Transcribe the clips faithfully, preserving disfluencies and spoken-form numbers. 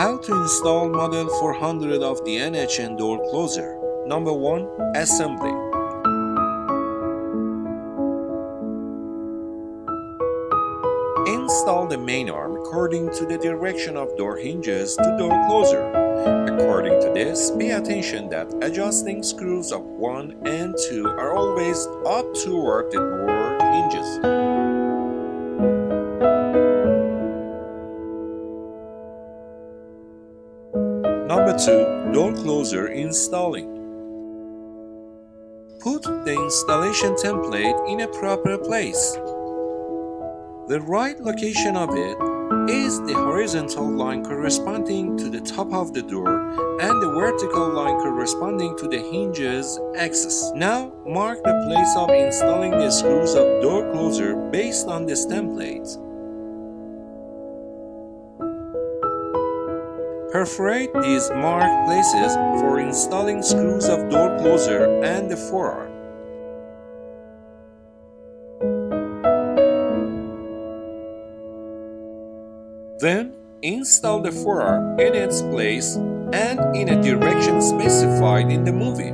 How to install Model four hundred of the N H N Door Closer. Number one. Assembly. Install the main arm according to the direction of door hinges to door closer. According to this, pay attention that adjusting screws of one and two are always up toward the door hinges. Number two. Door closer installing. Put the installation template in a proper place. The right location of it is the horizontal line corresponding to the top of the door and the vertical line corresponding to the hinges axis. Now mark the place of installing the screws of door closer based on this template. Perforate these marked places for installing screws of door closer and the forearm. Then, install the forearm in its place and in a direction specified in the movie.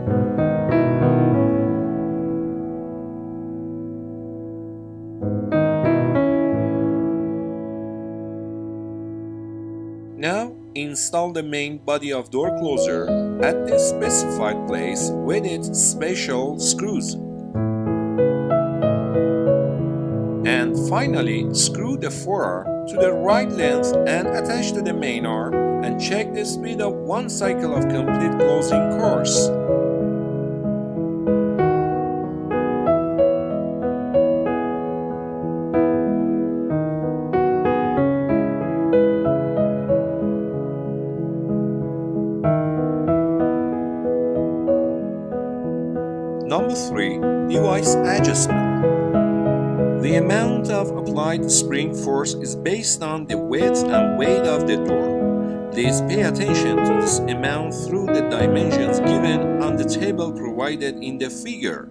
Now, install the main body of door closer at the specified place with its special screws. And finally, screw the forearm to the right length and attach to the main arm and check the speed of one cycle of complete closing course. Number three. Device adjustment. The amount of applied spring force is based on the width and weight of the door. Please pay attention to this amount through the dimensions given on the table provided in the figure.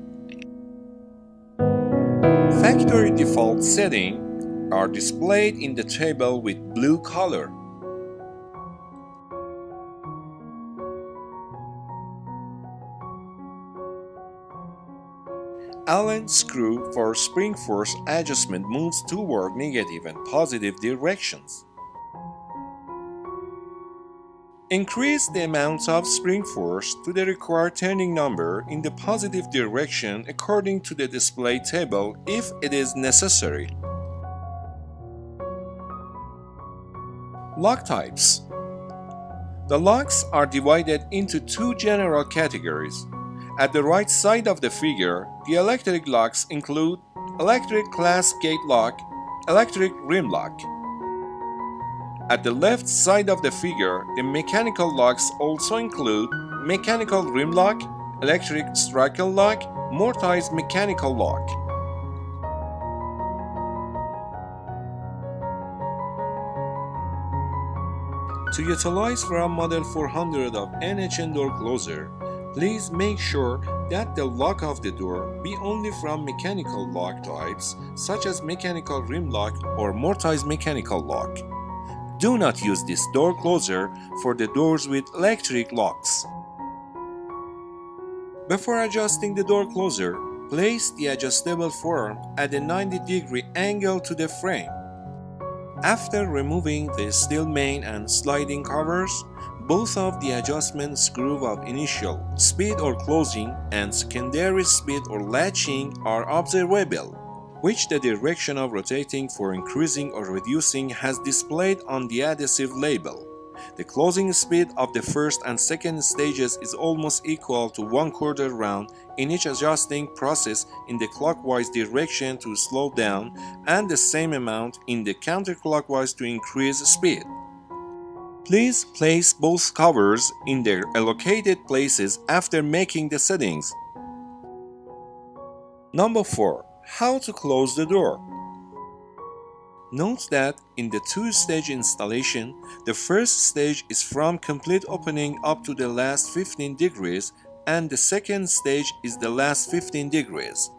Factory default settings are displayed in the table with blue color. Allen screw for spring force adjustment moves toward negative and positive directions. Increase the amount of spring force to the required turning number in the positive direction according to the display table if it is necessary. Lock types. The locks are divided into two general categories. At the right side of the figure, the electric locks include Electric Clasp Gate Lock, Electric Rim Lock. At the left side of the figure, the mechanical locks also include Mechanical Rim Lock, Electric Striker Lock, Mortise Mechanical Lock. To utilize from Model four hundred of N H N Door Closer, please make sure that the lock of the door be only from mechanical lock types such as Mechanical Rim Lock or Mortise Mechanical Lock. Do not use this door closer for the doors with electric locks. Before adjusting the door closer, place the adjustable forearm at a ninety degree angle to the frame. After removing the steel main and sliding covers, both of the adjustment screws of initial speed or closing and secondary speed or latching are observable, which the direction of rotating for increasing or reducing has displayed on the adhesive label. The closing speed of the first and second stages is almost equal to one quarter round in each adjusting process in the clockwise direction to slow down and the same amount in the counterclockwise to increase speed. Please place both covers in their allocated places after making the settings. Number four. How to close the door. Note that in the two-stage installation, the first stage is from complete opening up to the last fifteen degrees and the second stage is the last fifteen degrees.